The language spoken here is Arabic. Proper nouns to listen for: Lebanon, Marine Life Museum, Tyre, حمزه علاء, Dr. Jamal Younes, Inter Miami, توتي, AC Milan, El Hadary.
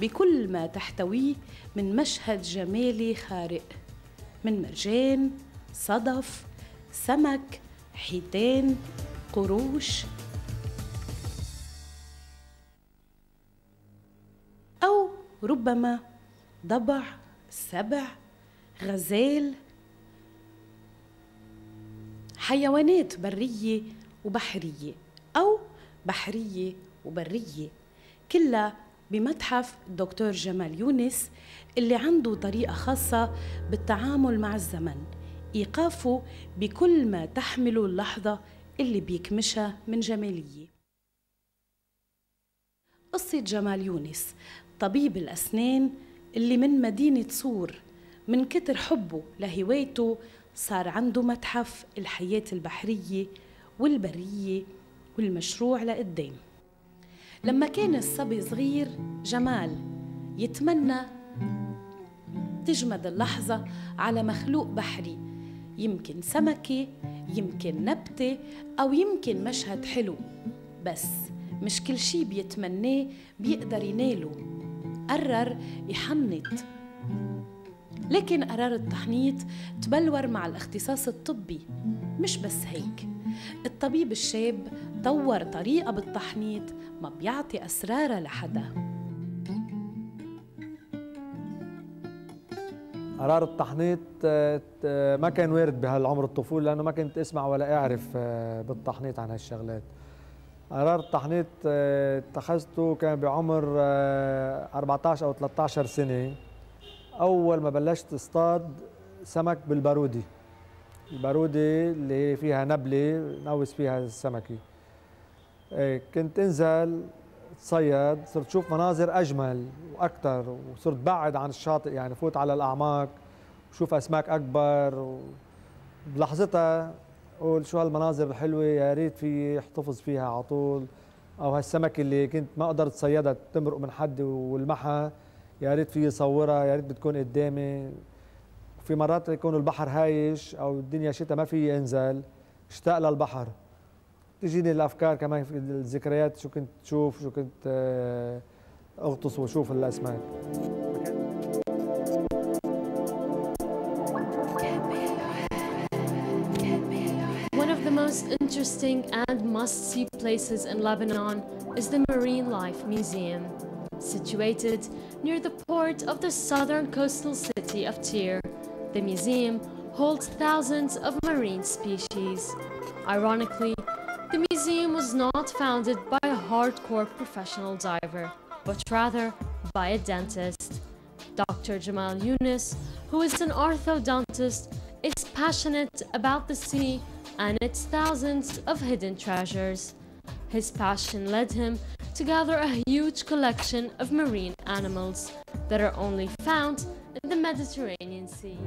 بكل ما تحتويه من مشهد جمالي خارق، من مرجان، صدف، سمك، حيتان، قروش أو ربما ضبع، سبع، غزال، حيوانات برية وبحرية أو بحرية وبرية، كلها بمتحف الدكتور جمال يونس اللي عنده طريقة خاصة بالتعامل مع الزمن، إيقافه بكل ما تحمله اللحظة اللي بيكمشها من جمالية. قصة جمال يونس طبيب الأسنان اللي من مدينة صور، من كتر حبه لهوايته صار عنده متحف الحياة البحرية والبرية والمشروع لقدام. لما كان الصبي صغير جمال يتمنى تجمد اللحظة على مخلوق بحري، يمكن سمكة، يمكن نبتة، أو يمكن مشهد حلو، بس مش كل شي بيتمناه بيقدر يناله. قرر يحنط، لكن قرار التحنيط تبلور مع الاختصاص الطبي. مش بس هيك، الطبيب الشاب طور طريقة بالتحنيط ما بيعطي أسرارها لحدا. قرار التحنيط ما كان وارد بهالعمر الطفولة، لأنه ما كنت أسمع ولا أعرف بالتحنيط عن هالشغلات. قرار التحنيط اتخذته كان بعمر 14 أو 13 سنة، أول ما بلشت اصطاد سمك بالبارودي. البارودة اللي فيها نبلة نقوس فيها السمكة. كنت انزل اتصيد، صرت شوف مناظر اجمل واكثر، وصرت بعد عن الشاطئ، يعني فوت على الاعماق وشوف اسماك اكبر. بلحظتها اقول شو هالمناظر الحلوه، يا ريت في احتفظ فيها على طول، او هالسمكه اللي كنت ما قدرت اصيدها تمرق من حدي والمحها، يا ريت في صورها، يا ريت بتكون قدامي. في مرات يكون البحر هايش او الدنيا شتاء ما في انزل، اشتاق للبحر. تجيني الافكار كمان في الذكريات، شو كنت تشوف، شو كنت اغطس واشوف الاسماك. One of the most interesting and must-see places in Lebanon is the Marine Life Museum, situated near the port of the southern coastal city of Tyre. The museum holds thousands of marine species. Ironically, the museum was not founded by a hardcore professional diver, but rather by a dentist. Dr. Jamal Younes, who is an orthodontist, is passionate about the sea and its thousands of hidden treasures. His passion led him to gather a huge collection of marine animals that are only found in the Mediterranean Sea.